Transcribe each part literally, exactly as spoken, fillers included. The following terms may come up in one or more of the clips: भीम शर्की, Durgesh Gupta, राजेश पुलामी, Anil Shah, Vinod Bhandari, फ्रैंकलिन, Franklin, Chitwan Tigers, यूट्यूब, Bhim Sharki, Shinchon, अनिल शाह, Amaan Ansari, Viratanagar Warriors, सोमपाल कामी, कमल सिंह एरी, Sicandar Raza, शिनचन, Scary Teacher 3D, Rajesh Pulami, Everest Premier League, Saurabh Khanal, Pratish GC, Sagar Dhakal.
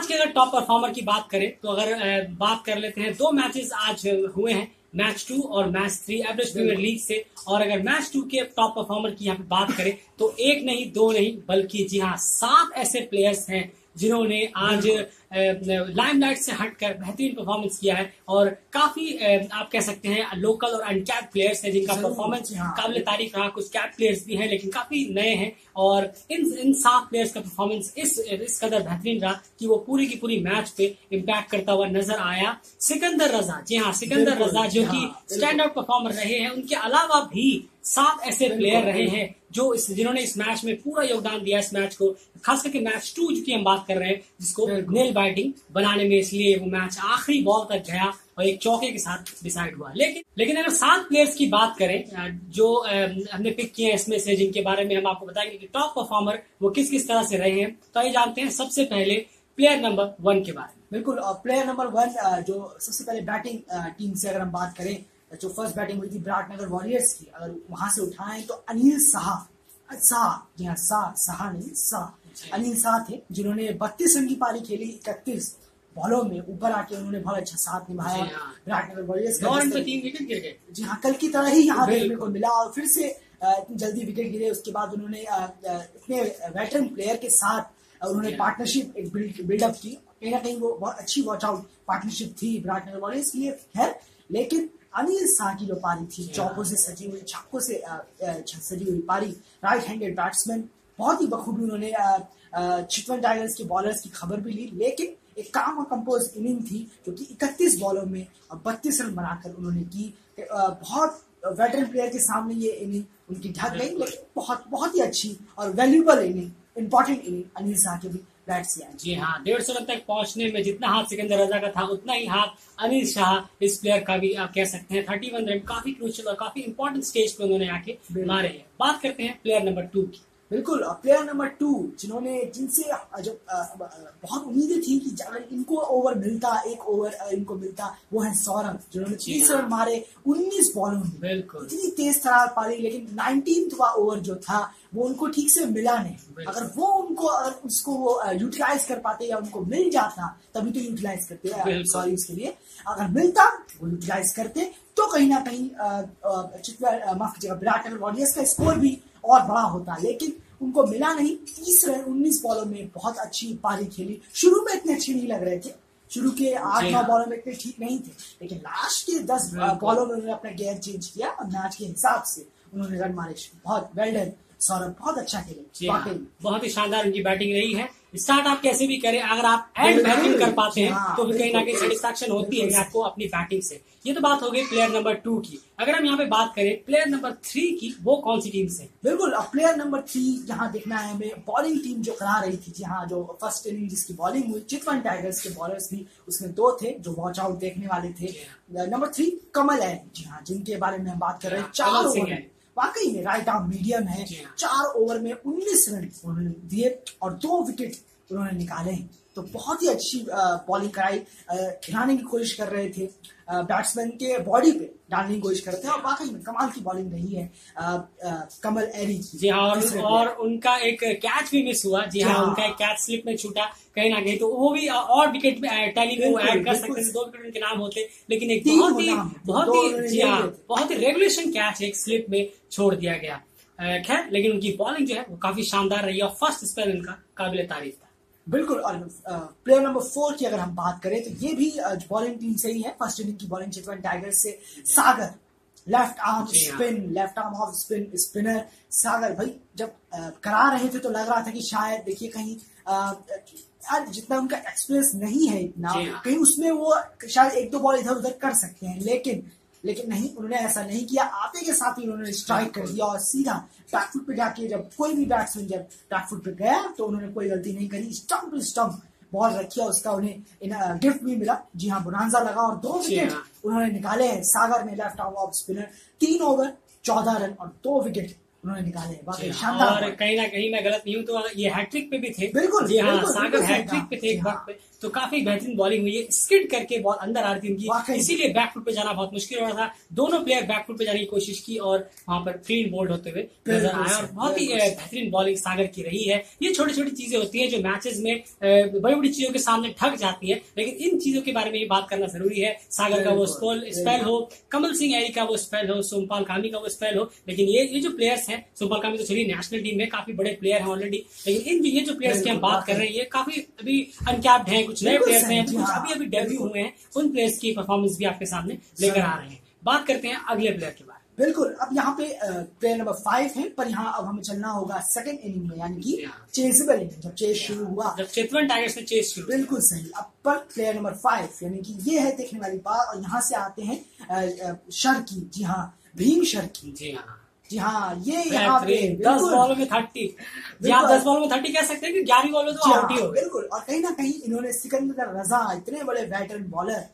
आज के अगर टॉप परफॉर्मर की बात करें तो अगर बात कर लेते हैं, दो मैचेस आज हुए हैं, मैच टू और match three Everest Premier League से। और अगर मैच टू के टॉप परफॉर्मर की यहाँ पे बात करें तो एक नहीं, दो नहीं, बल्कि जी हाँ सात ऐसे प्लेयर्स हैं जिन्होंने आज लाइमलाइट से हटकर बेहतरीन परफॉर्मेंस किया है। और काफी आप कह सकते हैं लोकल और अनकैप प्लेयर्स हैं जिनका परफॉर्मेंस काबिल तारीफ रहा। कुछ कैप प्लेयर्स भी हैं लेकिन काफी नए हैं और इन इन सात प्लेयर्स का परफॉर्मेंस इस इस कदर बेहतरीन रहा कि वो पूरी की पूरी मैच पे इम्पैक्ट करता हुआ नजर आया। सिकंदर रजा, जी हाँ सिकंदर रजा जो कि स्टैंड आउट परफॉर्मर रहे हैं, उनके अलावा भी सात ऐसे प्लेयर रहे हैं जो इस जिन्होंने इस मैच में पूरा योगदान दिया। इस मैच को खास करके मैच टू की हम बात कर रहे हैं जिसको नेल बैटिंग बनाने में, इसलिए वो मैच आखिरी बॉल तक गया और एक चौके के साथ डिसाइड हुआ। लेकिन लेकिन अगर सात प्लेयर्स की बात करें जो हमने पिक किए हैं इसमें से, जिनके बारे में हम आपको बताएंगे कि टॉप परफॉर्मर वो किस किस तरह से रहे हैं, तो ये जानते हैं सबसे पहले प्लेयर नंबर वन के बारे में। बिल्कुल, प्लेयर नंबर वन जो सबसे पहले बैटिंग टीम से अगर हम बात करें, जो फर्स्ट बैटिंग हुई थी विराटनगर वॉरियर्स की, अगर वहां से उठाएं तो अनिल शाह शाह जी हाँ शाह शाह नहीं शाह अनिल शाह थे जिन्होंने बत्तीस रन की पारी खेली, इकतीस बॉलों में ऊपर आके उन्होंने बहुत अच्छा साथ निभाया विराटनगर वॉरियर्स का। जी हाँ, कल की तरह ही यहाँ देखने को मिला और फिर से जल्दी विकेट गिरे। उसके बाद उन्होंने इतने वेटरन प्लेयर के साथ उन्होंने पार्टनरशिप एक बिल्डअप की, कहीं ना कहीं वो बहुत अच्छी वॉच आउट पार्टनरशिप थी विराटनगर वॉरियर्स की है। लेकिन अनिल शाह की जो पारी थी चौकों से सजी हुई, छक्कों से सजी हुई पारी, राइट हैंडेड बैट्समैन, बहुत ही बखूबी उन्होंने चितवन टाइगर्स के बॉलर्स की खबर भी ली। लेकिन एक काम और कंपोज इनिंग थी जो कि इकतीस बॉलों में बत्तीस रन बनाकर उन्होंने की। बहुत वेटरन प्लेयर के सामने ये इनिंग उनकी ढक गई, लेकिन बहुत बहुत ही अच्छी और valuable inning, important inning अनिल शाह के भी। जी हाँ, डेढ़ सौ रन तक पहुंचने में जितना हाथ सिकंदर रजा का था उतना ही हाथ अनिल शाह इस प्लेयर का भी आप कह सकते हैं। थर्टी वन रन काफी क्रूशियल और काफी इंपॉर्टेंट स्टेज पे उन्होंने आके मारे हैं। बात करते हैं प्लेयर नंबर टू की। बिल्कुल, प्लेयर नंबर टू जिन्होंने जिनसे जो बहुत उम्मीदें थी कि अगर इनको ओवर मिलता, एक ओवर इनको मिलता, वो है सौरभ, जिन्होंने तीस रन मारे उन्नीस बॉलों में। बिल्कुल, इतनी तेज तरार पारी, लेकिन नाइनटीनवां ओवर जो था वो उनको ठीक से मिला नहीं। अगर वो उनको अगर उसको वो यूटिलाइज कर पाते या उनको मिल जाता, तभी तो यूटिलाइज करते, सॉरी उसके लिए अगर मिलता वो यूटिलाइज करते तो कहीं ना कहीं माफ कीजिएगा विराटनगर वॉरियर्स का स्कोर भी और बड़ा होता। लेकिन उनको मिला नहीं। तीस रन उन्नीस बॉलों में बहुत अच्छी पारी खेली। शुरू में इतने अच्छे नहीं लग रहे थे, शुरू के आठ नौ बॉलों में इतने ठीक नहीं थे, लेकिन लास्ट के दस बॉलों में उन्होंने अपना गेयर चेंज किया और मैच के हिसाब से उन्होंने रन मारे। बहुत वेल डन सौरभ, बहुत अच्छा खेले, बहुत ही शानदार उनकी बैटिंग रही है। स्टार्ट आप कैसे भी करें, अगर आप एंड बैटिंग कर पाते हैं तो भी कहीं ना कहीं सेटिस्फैक्शन होती है आपको अपनी बैटिंग से। ये तो बात हो गई प्लेयर नंबर टू की। अगर हम यहाँ पे बात करें प्लेयर नंबर थ्री की, वो कौन सी टीम से? बिल्कुल, प्लेयर नंबर थ्री यहाँ देखना है हमें बॉलिंग टीम जो करा रही थी। जहाँ जो फर्स्ट इनिंग जिसकी बॉलिंग हुई, चितवन टाइगर्स के बॉलर्स भी उसमें दो थे जो वॉच आउट देखने वाले थे। नंबर थ्री कमल है, जी हाँ, जिनके बारे में हम बात कर रहे हैं। चार ओवर है, वाकई में राइट आर्म मीडियम है, चार ओवर में उन्नीस रन उन्होंने दिए और दो विकेट उन्होंने निकाले। तो बहुत ही अच्छी बॉलिंग कराई, खिलाने की कोशिश कर रहे थे, बैट्समैन के बॉडी पे डालने की कोशिश करते हैं और वाकई में कमाल की बॉलिंग रही है आ, आ, कमल एरी की। जी हाँ, और, और उनका एक कैच भी मिस हुआ। जी हाँ, उनका एक कैच स्लिप में छूटा कहीं ना कहीं, तो वो भी और विकेट में टैली में ऐड कर सकते हैं। दो विकेट उनके नाम होते, लेकिन एक बहुत ही बहुत ही जी हाँ बहुत ही रेगुलेशन कैच एक स्लिप में छोड़ दिया गया। खैर, लेकिन उनकी बॉलिंग जो है वो काफी शानदार रही और फर्स्ट स्पेल उनका काबिल तारीफ था। बिल्कुल, और प्लेयर नंबर फोर की अगर हम बात करें तो ये भी बॉलिंग टीम से ही है। फर्स्ट इनिंग की बॉलिंग चितवन टाइगर्स से Sagar, left arm spin, left arm off spin spinner Sagar भाई, जब आ, करा रहे थे तो लग रहा था कि शायद देखिए कहीं आ, जितना उनका एक्सपीरियंस नहीं है इतना, कहीं उसमें वो शायद एक दो बॉल इधर उधर कर सकते हैं, लेकिन लेकिन नहीं, उन्होंने ऐसा नहीं किया। आते के साथ ही उन्होंने स्ट्राइक कर दिया और सीधा बैकफुट पे जाके, जब कोई भी बैट्समैन जब बैकफुट पे गया तो उन्होंने कोई गलती नहीं करी, स्टंप टू स्टंप बॉल रखी और उसका उन्हें गिफ्ट भी मिला। जी हाँ, बुनांजा लगा और दो विकेट उन्होंने निकाले हैं सागर ने, लेफ्ट आर्म ऑफ स्पिनर। तीन ओवर चौदह रन और दो विकेट उन्होंने निकाले, बाकी शानदार। कहीं ना कहीं मैं गलत नहीं हूँ तो ये हैट्रिक पे भी थे। बिल्कुल, सागर हैट्रिक पे थे एक वक्त। तो काफी बेहतरीन बॉलिंग हुई है, स्किड करके बॉल अंदर आ रही थी उनकी, इसीलिए बैकफुट पे जाना बहुत मुश्किल हो रहा था। दोनों प्लेयर बैकफुट पे जाने की कोशिश की और वहां पर क्लीन बोल्ड होते हुए नजर आया और बहुत ही बेहतरीन बॉलिंग सागर की रही है। ये छोटी छोटी चीजें होती है जो मैचेस में बड़ी बड़ी चीजों के सामने ढक जाती है, लेकिन इन चीजों के बारे में बात करना जरूरी है। सागर का वो स्पेल हो, कमल सिंह एरी का वो स्पेल हो, सोमपाल कामी का वो स्पेल हो, लेकिन ये ये जो प्लेयर्स हैं, सोमपाल कामी तो चलिए नेशनल टीम में काफी बड़े प्लेयर हैं ऑलरेडी, लेकिन इन ये जो प्लेयर्स की हम बात कर रहे हैं ये काफी अभी अनकैप्ड हैं, कुछ नए प्लेयर्स हैं, कुछ अभी अभी डेब्यू हुए हैं, उन प्लेयर्स की परफॉर्मेंस भी आपके सामने लेकर आ रहे हैं। बात करते हैं अगले प्लेयर के बारे में। बिल्कुल, अब यहाँ पे प्लेयर नंबर फाइव है, पर यहाँ अब हमें चलना होगा सेकंड इनिंग में, यानी कि चेजेबल इनिंग, जब चेस शुरू हुआ, जब चितवन टाइगर्स ने चेस शुरू, बिल्कुल सही। अब पर प्लेयर नंबर फाइव यानी कि ये है देखने वाली बात, और यहाँ से आते हैं शर्की, जी हाँ, भीम शर्की, जी हाँ जी हाँ, ये यहाँ पे दस बॉलों में थर्टी, या दस बॉलों में थर्टी कह सकते हैं कि ग्यारह बॉलों तो आउट ही हो, बिल्कुल। और कहीं ना कहीं इन्होंने सिकंदर रजा, इतने बड़े वेटरन बॉलर,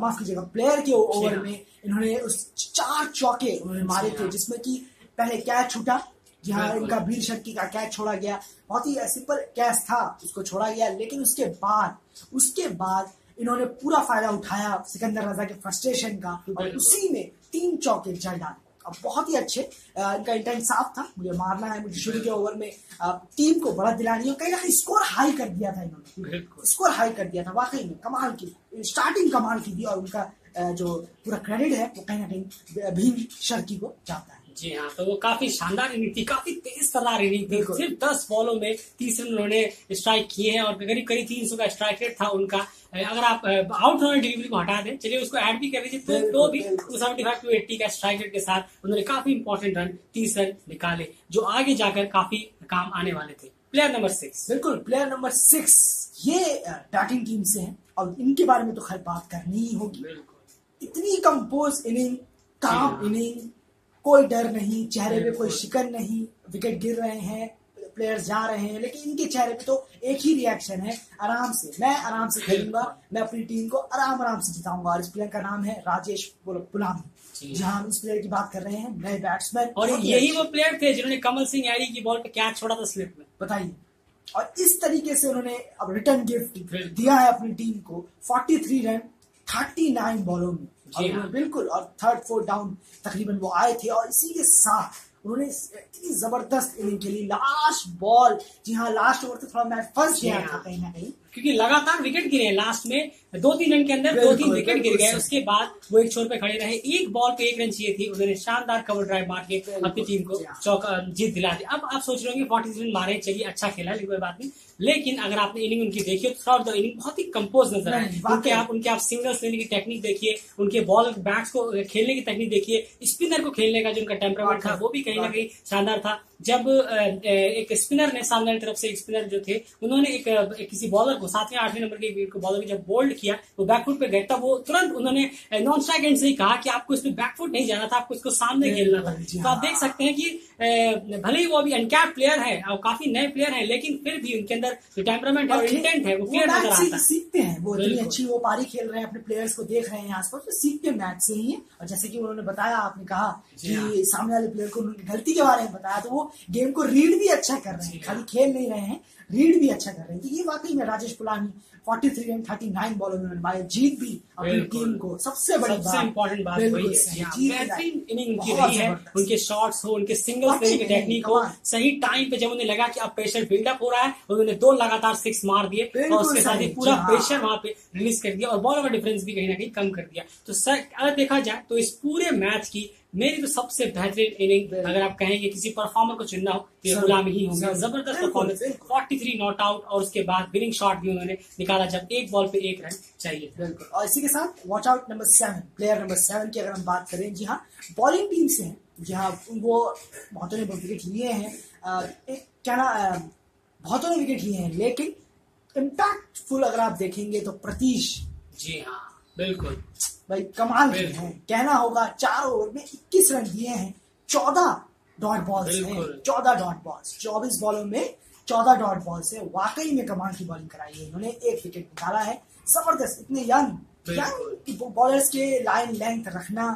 माफ कीजिएगा, प्लेयर के ओवर में इन्होंने उस चार चौके उन्होंने मारे थे, जिसमें कि पहले कैच छूटा, यहाँ इनका भीम शर्की का कैच छोड़ा गया, बहुत ही सिंपल कैच था, उसको छोड़ा गया, लेकिन उसके बाद उसके बाद इन्होंने पूरा फायदा उठाया सिकंदर रजा के फ्रस्ट्रेशन का और उसी में तीन चौके जड़ डाले। अब बहुत ही अच्छे, इनका इंटेंट साफ था, मुझे मारना है, मुझे शुरू के ओवर में टीम को बड़ा दिलानी हो, कहीं ना कहीं स्कोर हाई कर दिया था इन्होंने, स्कोर हाई कर दिया था वाकई में, कमाल की स्टार्टिंग कमाल की थी, और उनका जो पूरा क्रेडिट है वो कहीं ना कहीं भीम शर्की को जाता है। जी हाँ, तो वो काफी शानदार इनिंग थी, काफी तेज तर्रार इनिंग थी, सिर्फ दस बॉलों में तीस रन उन्होंने स्ट्राइक किए हैं और करीब करीब तीन सौ का स्ट्राइक रेट था उनका। अगर आप आउट होने डिलीवरी को हटा दें, चलिए उसको ऐड भी कर लीजिए, तो, तो भी सेवेंटी फाइव टू एटी का स्ट्राइक रेट के साथ उन्होंने काफी इंपॉर्टेंट रन, तीस रन निकाले, जो आगे जाकर काफी काम आने वाले थे। प्लेयर नंबर सिक्स, बिल्कुल प्लेयर नंबर सिक्स, ये बैटिंग टीम से है और इनके बारे में तो खैर बात करनी ही होगी। इतनी कंपोज इनिंग, काम इनिंग, कोई डर नहीं, चेहरे पे कोई शिकन नहीं, विकेट गिर रहे हैं, प्लेयर्स जा रहे हैं, लेकिन इनके चेहरे पे तो एक ही रिएक्शन है, आराम से मैं आराम से खेलूंगा, मैं अपनी टीम को आराम आराम से जिताऊंगा। और इस प्लेयर का नाम है राजेश पुलामी, जहां हम इस प्लेयर की बात कर रहे हैं, नए बैट्समैन, और यही वो प्लेयर थे जिन्होंने कमल सिंह एरी की बॉल पे कैच छोड़ा था स्लिप में, बताइए। और इस तरीके से उन्होंने अब रिटर्न गिफ्ट दिया है अपनी टीम को, forty three run thirty nine बॉलों में, और बिल्कुल, और थर्ड फोर्थ डाउन तकरीबन वो आए थे, और इसी के साथ उन्होंने इतनी जबरदस्त इनिंग खेली। लास्ट बॉल, जी हाँ, लास्ट ओवर तो थोड़ा मैच फंस गया था कहीं ना कहीं, क्योंकि लगातार विकेट गिरे, लास्ट में दो तीन रन के अंदर दो तीन विकेट गिर गए, उसके बाद वो एक छोर पे खड़े रहे, एक बॉल पे एक रन चाहिए थी, उन्होंने शानदार कवर ड्राइव मार के अपनी टीम को चौका जीत दिला दी। अब आप सोच रहे होंगे फोर्टी रन मारे, चलिए अच्छा खेला, लेकिन कोई बात नहीं, लेकिन अगर आपने इनिंग उनकी देखी तो थ्रू आउट द इनिंग बहुत ही कंपोज नजर आए। उनके आप उनके आप सिंगल्स लेने की टेक्निक देखिए, उनके बॉल बैट्स को खेलने की टेक्निक देखिए, स्पिनर को खेलने का जो उनका टेम्परामेंट था वो भी कहीं ना कहीं शानदार था। जब एक स्पिनर ने, सामने तरफ से एक स्पिनर जो थे, उन्होंने एक, एक किसी बॉलर को सातवें आठवें नंबर के बॉलर को जब बोल्ड किया, वो बैकफुट पे गए, तब वो तुरंत उन्होंने नॉन स्ट्राइक एंड से ही कहा कि आपको इसमें बैकफुट नहीं जाना था, आपको इसको सामने खेलना था। तो आप देख सकते हैं कि भले ही वो अभी अनकैप्ड प्लेयर है और काफी नए प्लेयर है, लेकिन फिर भी उनके अंदर जो टेम्परामेंट है, इंटेंट है, वो क्लियर नजर आता है। सीखते हैं वो, इतनी अच्छी वो पारी खेल रहे हैं, अपने प्लेयर्स को देख रहे हैं आसपास, तो सीखते मैच से ही है। और जैसे कि उन्होंने बताया, आपने कहा कि सामने वाले प्लेयर को उन्होंने गलती के बारे में बताया, तो वो गेम को रीड भी अच्छा कर रहे हैं, खाली खेल नहीं रहे हैं, रीड भी अच्छा कर रहे हैं। तो ये वाकई में Rajesh Pulani forty three run thirty nine बॉलों में मारे, जीत भी अपनी टीम को, सबसे बड़ी सबसे इम्पोर्टेंट बात वही है। बेहतरीन इनिंग की रही है, उनके शॉट्स हो, उनके सिंगल्स लेने की टेक्निक हो, सही टाइम पे जब उन्हें लगा कि अब प्रेशर बिल्डअप हो रहा है, उन्होंने दो लगातार सिक्स मार दिए और उसके साथ ही पूरा प्रेशर वहां पे रिलीज कर दिया और बॉल का डिफरेंस भी कहीं ना कहीं कम कर दिया। तो सर अगर देखा जाए तो इस पूरे मैच की मेरी तो सबसे बेहतरीन इनिंग, अगर आप कहेंगे किसी परफॉर्मर को चुनना हो तो गुलाम ही होंगे। जबरदस्त performance, forty three not out, और उसके बाद विनिंग शॉट भी उन्होंने निकाला जब एक बॉल पे एक रन चाहिए। बिल्कुल, और इसी के साथ watch out number seven, player number seven की अगर हम बात करें, जी हाँ, बॉलिंग टीम से है, जहाँ वो बहुतों ने विकेट लिए हैं, क्या ना बहुतों ने विकेट लिए हैं, लेकिन इम्पैक्टफुल अगर आप देखेंगे तो प्रतीश, जी हाँ बिल्कुल भाई, कमाल है, कहना होगा। चार ओवर में इक्कीस रन दिए हैं, चौदह डॉट बॉल्स हैं, चौदह डॉट बॉल्स, चौबीस बॉलों में चौदह डॉट बॉल्स है, वाकई में कमाल की बॉलिंग कराई है इन्होंने, एक विकेट निकाला है, जबरदस्त। इतने यंग यंग बॉलर्स के लाइन लेंथ रखना,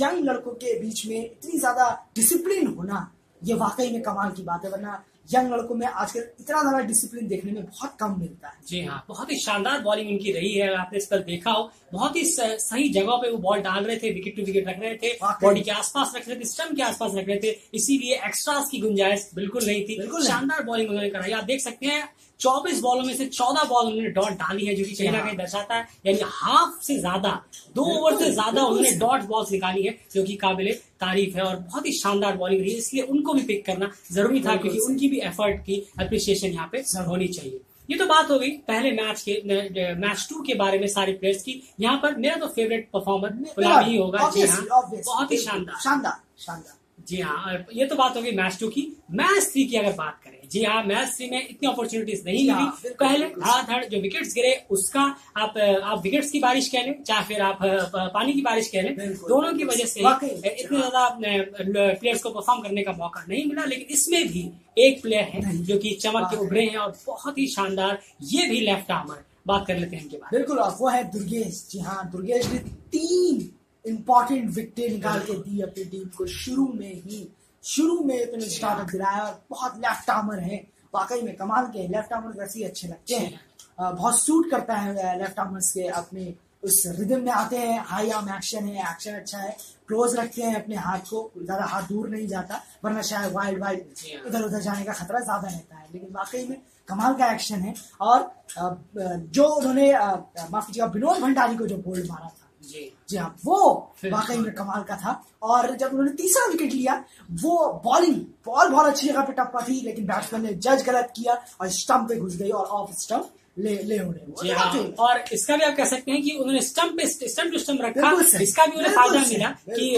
यंग लड़कों के बीच में इतनी ज्यादा डिसिप्लिन होना, ये वाकई में कमाल की बात है, वरना यंग लड़कों में आजकल इतना ज्यादा डिसिप्लिन देखने में बहुत कम मिलता है। जी हाँ, बहुत ही शानदार बॉलिंग इनकी रही है। आपने इस पर देखा हो, बहुत ही सही जगह पे वो बॉल डाल रहे थे, विकेट टू विकेट रख रहे थे, बॉडी के आसपास रख रहे थे, स्टंप के आसपास रख रहे थे, इसीलिए एक्स्ट्रा की गुंजाइश बिल्कुल नहीं थी। बिल्कुल शानदार बॉलिंग उन्होंने कराई। आप देख सकते हैं चौबीस बॉलों में से चौदह बॉल उन्होंने डॉट डाली है, जो कि कहीं ना कहीं दर्शाता है यानी हाफ से ज्यादा, दो ओवर से ज्यादा उन्होंने डॉट बॉल्स निकाली है, जो कि काबिले तारीफ है और बहुत ही शानदार बॉलिंग रही है। इसलिए उनको भी पिक करना जरूरी था, क्योंकि उनकी भी एफर्ट की अप्रिसिएशन यहाँ पे होनी चाहिए। ये तो बात हो गई पहले मैच के मैच टू के बारे में सारे प्लेयर्स की। यहाँ पर मेरा तो फेवरेट परफॉर्मर पुलामी ही होगा। जी हाँ, बहुत ही शानदार शानदार शानदार जी हाँ। ये तो बात होगी मैच टू की। मैच थ्री की अगर बात करें, जी हाँ, मैच थ्री में इतनी अपॉर्चुनिटीज नहीं मिली। पहले धड़ाधड़ जो विकेट्स गिरे, उसका आप आप विकेट्स की बारिश कह लें, चाहे फिर आप पानी की बारिश कह लें, दोनों की वजह से इतने ज्यादा प्लेयर्स को परफॉर्म करने का मौका नहीं मिला। लेकिन इसमें भी एक प्लेयर है जो कि चमक के उभरे हैं और बहुत ही शानदार, ये भी लेफ्ट आर्मर। बात कर लेते हैं इनके बारे में। बिल्कुल, वो है दुर्गेश। जी हाँ, दुर्गेश ने तीन इम्पोर्टेंट विकेट निकाल के दी अपनी टीम को। शुरू में ही शुरू में इतने स्टार्टअप दिलाया और बहुत लेफ्ट आर्मर है। वाकई में कमाल के लेफ्ट आर्मर वैसे ही अच्छे लगते हैं, बहुत सूट करता है लेफ्ट आर्मर्स के, अपने उस रिदम में आते हैं। हाई आर्म एक्शन है, एक्शन अच्छा है, क्लोज रखते हैं अपने हाथ को, ज्यादा हाथ दूर नहीं जाता, वरना शायद वाइड वाइड इधर उधर जाने का खतरा ज्यादा रहता है। लेकिन वाकई में कमाल का एक्शन है। और जो उन्होंने माफ कीजिएगा विनोद भंडारी को जो बोल्ड मारा था, जी जी हाँ, वो वाकई में कमाल का था। और जब उन्होंने तीसरा विकेट लिया, वो बॉलिंग बॉल बहुत अच्छी जगह पे टप्पा थी, लेकिन बैट्समैन ने जज गलत किया और स्टंप पे घुस गई और ऑफ स्टंप ले ले होने। हाँ, और इसका भी आप कह सकते हैं कि उन्होंने स्टंप पे स्टंप टू स्टंप रखा, इसका भी उन्हें फायदा मिला कि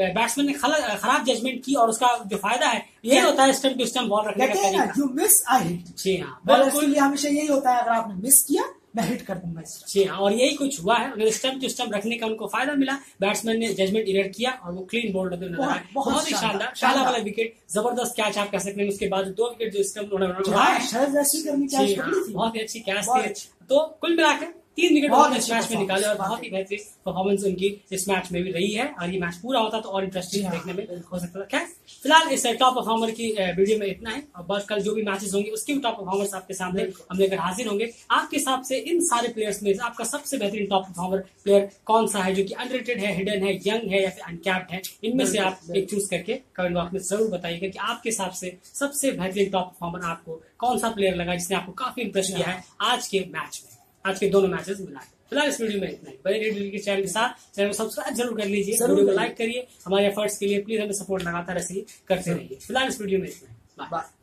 बैट्समैन ने खराब जजमेंट की। और उसका जो फायदा है यही होता है स्टंप टू स्टंप बॉल रखने का, यू मिस आई हिट। जी हाँ, बिल्कुल, हमेशा यही होता है, अगर आपने मिस किया मैं हिट कर दूंगा। जी हाँ, और यही कुछ हुआ है। उन्हें स्टंप टू स्टंप रखने का उनको फायदा मिला, बैट्समैन ने जजमेंट एरर किया और वो क्लीन बोल्ड होते नजर आए। बहुत ही शानदार शाला वाला विकेट, जबरदस्त कैच आप कह सकते हैं। उसके बाद दो विकेट जो स्टंप उन्होंने, बहुत ही अच्छी कैच थी। तो कुल मिलाकर तीन विकेट इस मैच में निकाले और बहुत ही बेहतरीन परफॉर्मेंस उनकी इस मैच में भी रही है। और ये मैच पूरा होता तो और इंटरेस्टिंग देखने में हो सकता था। क्या फिलहाल इस टॉप परफॉर्मर की वीडियो में इतना है, और बस कल जो भी मैचेस होंगे उसके भी टॉप परफॉर्मर्स आपके सामने हम लेकर हाजिर होंगे। आपके हिसाब से इन सारे प्लेयर्स में आपका सबसे बेहतरीन टॉप परफॉर्मर प्लेयर कौन सा है, जो कि अंडररेटेड है, हिडन है, यंग है या फिर अनकैप्ड है? इनमें से आप एक चूज करके कमेंट बॉक्स में जरूर बताइएगा कि आपके हिसाब से सबसे बेहतरीन टॉप परफॉर्मर आपको कौन सा प्लेयर लगा, जिसने आपको काफी इंप्रेस किया है आज के मैच में, आज के दोनों मैचेस मिला। फिलहाल इस वीडियो में इतना ही। बने रहिए के चैनल के साथ, चैनल को सब्सक्राइब जरूर कर लीजिए, वीडियो को लाइक करिए। हमारे एफर्ट्स के लिए प्लीज हमें सपोर्ट लगातार ऐसे ही करते रहिए। फिलहाल इस वीडियो में इतना ही। बाय।